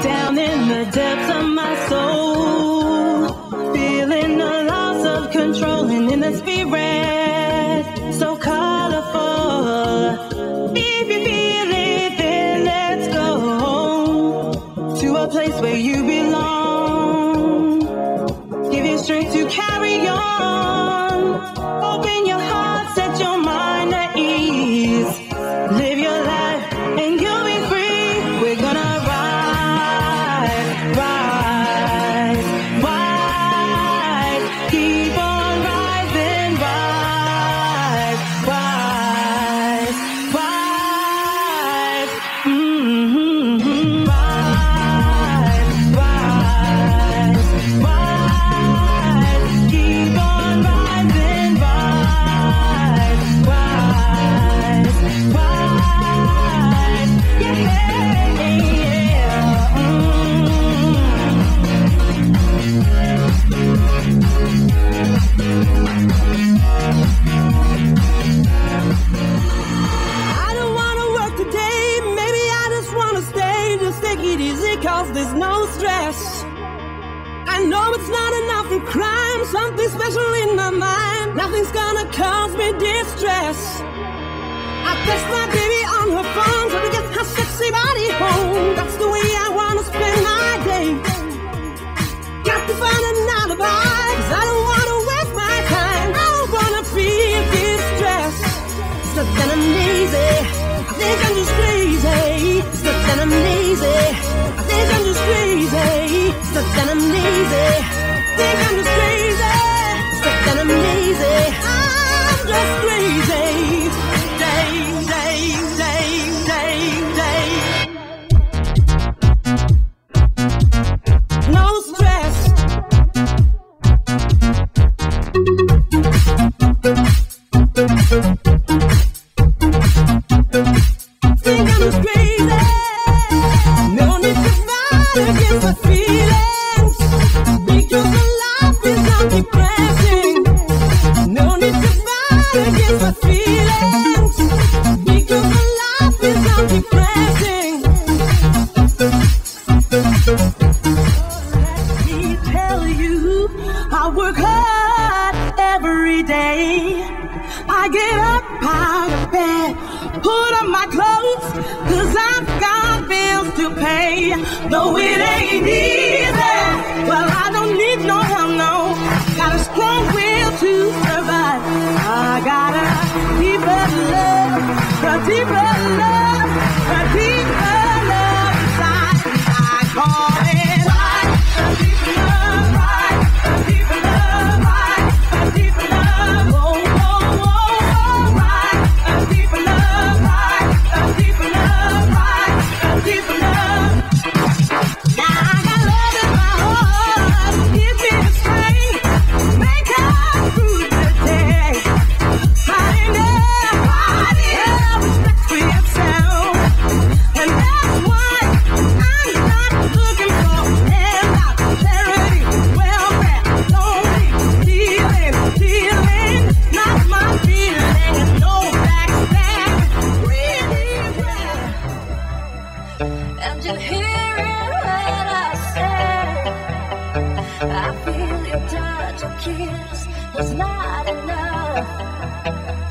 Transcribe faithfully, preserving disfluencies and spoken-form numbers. Down in the depths of my soul, feeling the loss of control and in the spirit, so colorful. If you feel it, then let's go to a place where you belong. Give you strength to carry on. Open your heart, set your mind at ease. Live your life and you'll be free. We're gonna rise. There's no stress. I know it's not enough for crime. Something special in my mind. Nothing's gonna cause me distress. I text my baby on her phone, so to get her sexy body home. That's the way I wanna spend my day. Got to find another alibi, 'cause I don't wanna waste my time. I don't wanna feel distressed. Stuck and I'm lazy. I think I'm just crazy. Stuck and I'm lazy. Think I'm just crazy, stuck and I'm lazy. Think I'm just crazy, stuck and I'm lazy. I'm just crazy, day, day, day, day, day. No stress. Think I'm just crazy. No need to fight against my feelings, because the life is not depressing. No need to fight against my feelings, because the life is not depressing. Let me tell you, I work hard every day. I get up out of bed, put on my clothes, 'cause I've got bills to pay. Though it ain't easy, well, I don't need no help, no. Got a strong will to survive. I got a deeper love, a deeper love, a deeper love inside. I call it right, a deeper love, right, a deeper love, right, a deeper love, oh, oh, oh, oh, right, a deeper love, right, a deeper love, right. Deeper love. Now I got love in my heart. Give me the strength, make up through the day. Find nobody else but for yourself, and that's what I'm not looking for. And I'm clarity, welfare, lonely, healing, healing, not my feeling. No backstabbing, really well. And you're hearing what I say. I feel your touch, your kiss was not enough.